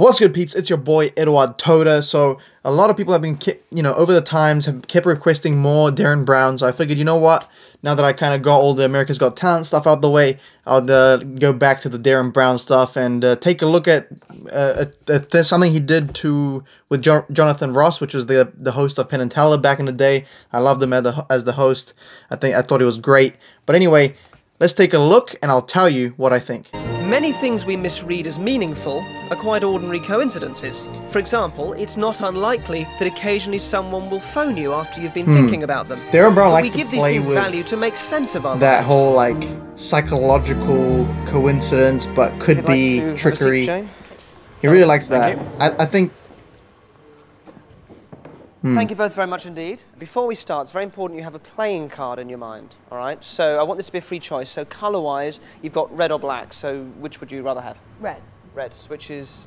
What's good, peeps? It's your boy, Eduard Todor. So, a lot of people have been, over the times, have kept requesting more Derren Brown. So, I figured, you know what? Now that I kind of got all the America's Got Talent stuff out the way, I'll go back to the Derren Brown stuff and take a look at something he did with Jonathan Ross, which was the host of Penn and Teller back in the day. I loved him as the host. I thought he was great. But anyway, let's take a look, and I'll tell you what I think. Many things we misread as meaningful are quite ordinary coincidences. For example, it's not unlikely that occasionally someone will phone you after you've been thinking about them. Derren Brown likes to play with value to make sense of our lives. Whole like psychological coincidence, but could You'd be like trickery. Seat, he really likes that. I think. Thank you both very much indeed. Before we start, it's very important you have a playing card in your mind, all right? So I want this to be a free choice. So colour-wise, you've got red or black, so which would you rather have? Red. Red, which is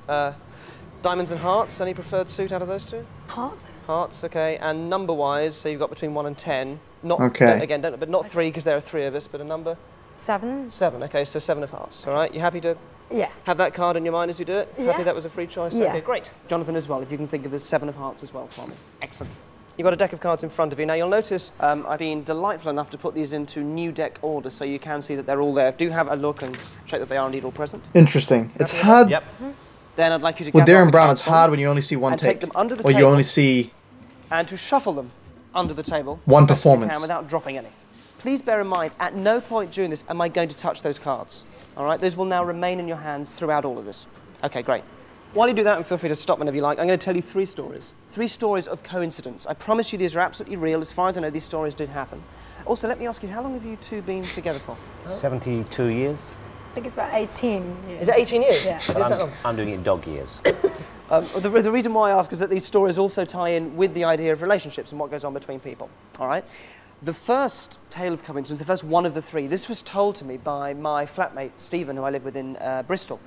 diamonds and hearts. Any preferred suit out of those two? Hearts. Hearts, okay. And number-wise, so you've got between 1 and 10. Not, okay. But not 3, because there are 3 of us, but a number? 7. 7, okay, so 7 of hearts, all right? You happy to... Yeah. Have that card in your mind as you do it? Yeah. Happy that was a free choice? Yeah. Okay, great. Jonathan as well, if you can think of the 7 of hearts as well, Tommy. Excellent. You've got a deck of cards in front of you. Now, you'll notice I've been delightful enough to put these into new deck order, so you can see that they're all there. Do have a look and check that they are indeed all present. Interesting. It's hard... Yep. Then I'd like you to gather Derren Brown, it's hard when you only see one take them under the table. Or you only see... And to shuffle them under the table. One performance. Without dropping any. Please bear in mind, at no point during this am I going to touch those cards. All right, those will now remain in your hands throughout all of this. Okay, great. While you do that, and feel free to stop whenever you like, I'm going to tell you 3 stories. 3 stories of coincidence. I promise you these are absolutely real. As far as I know, these stories did happen. Also, let me ask you, how long have you two been together for? 72 years. I think it's about 18 years. Is it 18 years? Yeah. I'm doing it dog years. The reason why I ask is that these stories also tie in with the idea of relationships and what goes on between people, all right? The first tale of coincidence, the first one of the 3, this was told to me by my flatmate, Stephen, who I lived with in Bristol.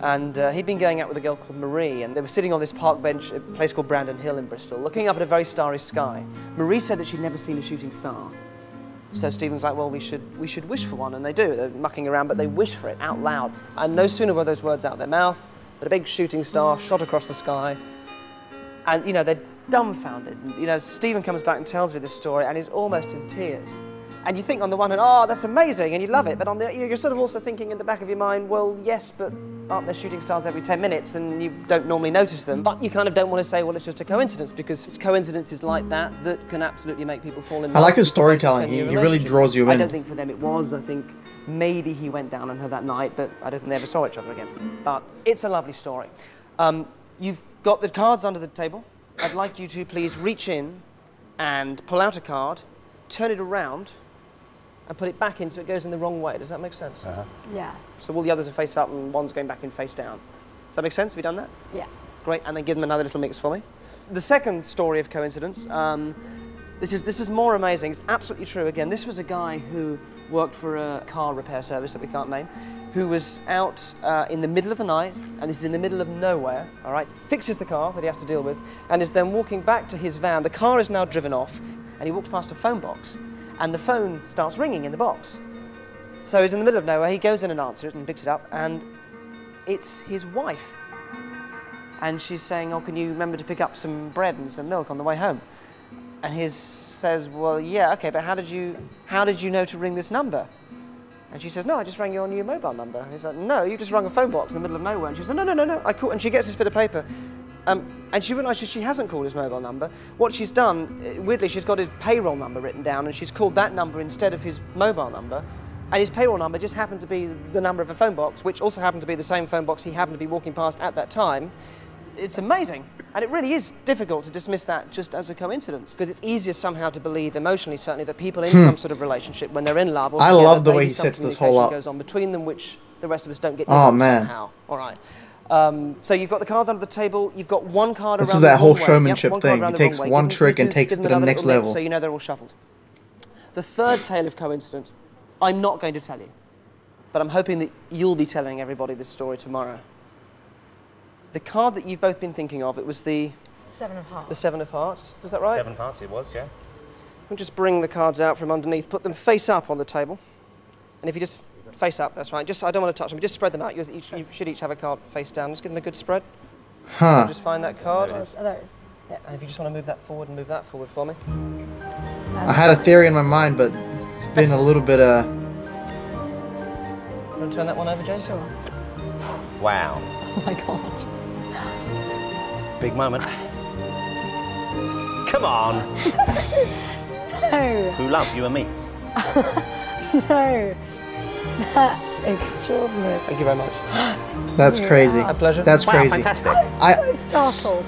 And he'd been going out with a girl called Marie, and they were sitting on this park bench at a place called Brandon Hill in Bristol, looking up at a very starry sky. Marie said that she'd never seen a shooting star. So Stephen's like, well, we should wish for one, and they do. They're mucking around, but they wish for it out loud. And no sooner were those words out of their mouth than a big shooting star shot across the sky. And, you know, they'd dumbfounded. You know, Stephen comes back and tells me this story and is almost in tears. And you think on the one hand, oh, that's amazing, and you love it, but on the, you're sort of also thinking in the back of your mind, well, yes, but aren't there shooting stars every 10 minutes and you don't normally notice them? But you kind of don't want to say, well, it's just a coincidence, because it's coincidences like that that can absolutely make people fall in love. I like his storytelling. He really draws you in. I don't think for them it was. I think maybe he went down on her that night, but I don't think they ever saw each other again. But it's a lovely story. You've got the cards under the table. I'd like you to please reach in and pull out a card, turn it around, and put it back in so it goes in the wrong way. Does that make sense? Uh-huh. Yeah. So all the others are face up and one's going back in face down. Does that make sense? Have you done that? Yeah. Great, and then give them another little mix for me. The second story of coincidence, this is more amazing. It's absolutely true again. This was a guy who worked for a car repair service that we can't name, who was out in the middle of the night, and this is in the middle of nowhere, all right, fixes the car that he has to deal with, and is then walking back to his van. The car is now driven off, and he walks past a phone box, and the phone starts ringing in the box. So he's in the middle of nowhere, he goes in and answers it and picks it up, and it's his wife. And she's saying, oh, can you remember to pick up some bread and some milk on the way home? And he says, well, yeah, okay, but how did you know to ring this number? And she says, no, I just rang you on your mobile number. And he's like, no, you just rang a phone box in the middle of nowhere. And she says, no, I called. And she gets this bit of paper. And she realises she hasn't called his mobile number. What she's done, weirdly, she's got his payroll number written down, and she's called that number instead of his mobile number. And his payroll number just happened to be the number of a phone box, which also happened to be the same phone box he happened to be walking past at that time. It's amazing. And it really is difficult to dismiss that just as a coincidence, because it's easier somehow to believe emotionally, certainly, that people in some sort of relationship, when they're in love, or I love the way he sets this whole up. Goes on between them, which the rest of us don't get. Oh man! Somehow. All right. So you've got the cards under the table. You've got one card. This is that whole showmanship thing. He takes one trick and takes it to the next level. So you know they're all shuffled. The third tale of coincidence, I'm not going to tell you, but I'm hoping that you'll be telling everybody this story tomorrow. The card that you've both been thinking of, it was the... 7 of hearts. The 7 of hearts, was that right? 7 of hearts it was, yeah. We'll just bring the cards out from underneath, put them face up on the table. And if you just face up, that's right. Just I don't want to touch them, just spread them out. You should each have a card face down. Just give them a good spread. Huh. Just find that card. There it is. Oh, there it is. Yeah. And if you just want to move that forward and move that forward for me. I had a theory in my mind, but it's been a little bit You want to turn that one over, James? Sure. Wow. Oh my god. Big moment. Come on. No. Who love you and me? No. That's extraordinary. Thank you very much. That's crazy. My pleasure. That's crazy. Fantastic. I'm so startled.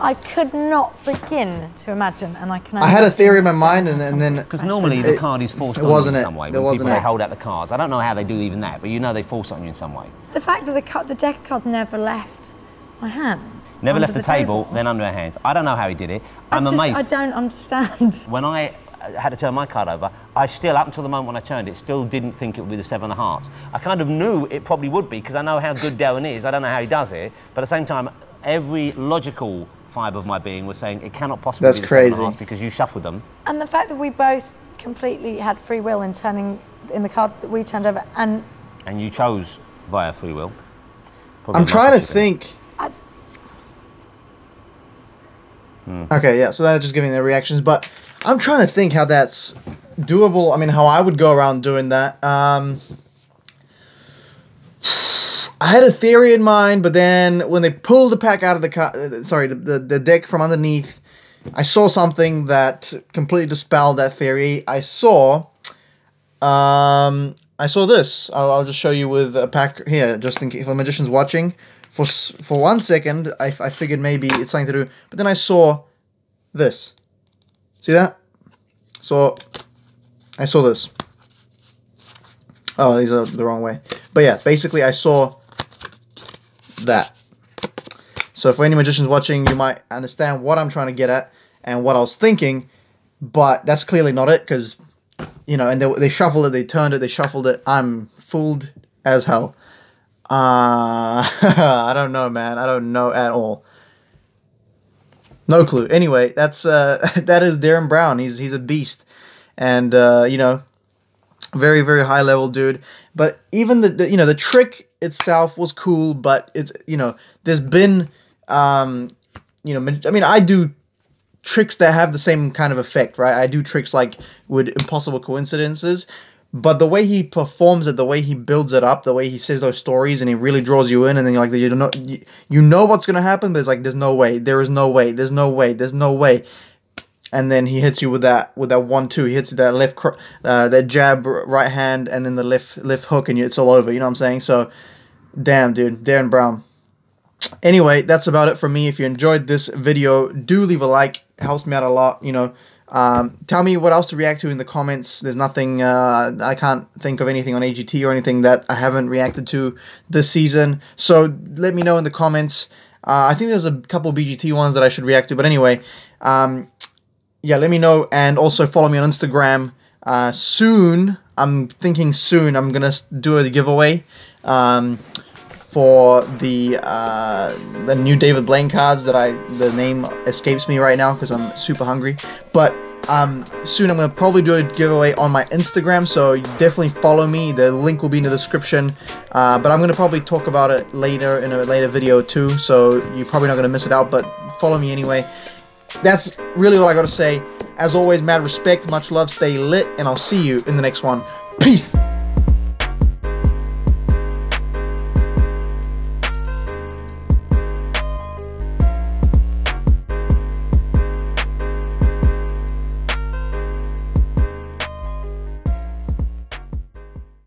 I could not begin to imagine, and I can. I had a theory in my mind, and then because normally the card is forced on you in some way. People hold out the cards. I don't know how they do even that, but you know they force on you in some way. The fact that the deck of cards never left my hands. Never left the table, then under her hands. I don't know how he did it. I'm amazed. I don't understand. When I had to turn my card over, I still, up until the moment when I turned it, still didn't think it would be the seven of hearts. I kind of knew it probably would be because I know how good Derren is. I don't know how he does it, but at the same time, every logical fibre of my being was saying it cannot possibly be the seven because you shuffled them. And the fact that we both completely had free will in turning in the card that we turned over, and you chose via free will. Probably I'm trying to think. Okay, yeah. So that's just giving their reactions, but I'm trying to think how that's doable. I mean, how I would go around doing that. I had a theory in mind, but then when they pulled the pack out of the deck from underneath, I saw something that completely dispelled that theory. I saw this. I'll just show you with a pack here, just in case if a magician's watching. For 1 second, I figured maybe it's something to do, but then I saw this. See that? So I saw this. Oh, these are the wrong way. But yeah, basically I saw that. So for any magicians watching, you might understand what I'm trying to get at and what I was thinking, but that's clearly not it because, you know, and they shuffled it, they turned it, they shuffled it. I'm fooled as hell. I don't know, man. I don't know at all. No clue. Anyway, that's that is Derren Brown. He's a beast, and you know, very, very high level dude. But even the trick itself was cool, but it's, you know, there's been you know, I mean, I do tricks that have the same kind of effect, right? I do tricks like with impossible coincidences, but the way he performs it, the way he builds it up, the way he says those stories, and he really draws you in, and then you're like, you know what's gonna happen, but it's like, there's no way, there is no way, there's no way, there's no way. And then he hits you with that 1-2. He hits you that left, that jab right hand, and then the left hook, and it's all over. You know what I'm saying? So, damn, dude, Derren Brown. Anyway, that's about it for me. If you enjoyed this video, do leave a like. It helps me out a lot. You know, tell me what else to react to in the comments. There's nothing. I can't think of anything on AGT or anything that I haven't reacted to this season. So let me know in the comments. I think there's a couple BGT ones that I should react to, but anyway. Yeah, let me know, and also follow me on Instagram. Soon, I'm thinking soon, I'm going to do a giveaway for the new David Blaine cards that the name escapes me right now because I'm super hungry. But soon I'm going to probably do a giveaway on my Instagram, so definitely follow me. The link will be in the description, but I'm going to probably talk about it later in a later video too, so you're probably not going to miss it out, but follow me anyway. That's really all I gotta say. As always, mad respect, much love, stay lit, and I'll see you in the next one. Peace!